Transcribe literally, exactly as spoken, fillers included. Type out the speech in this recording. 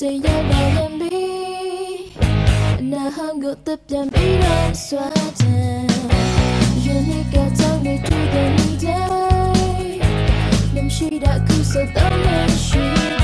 dây nhau bao em đi nào hang gỗ tập đam ý đông xóa tan giờ này cả tháng ngày trôi gần đây đêm suy đã cứ sợ tao mê suy.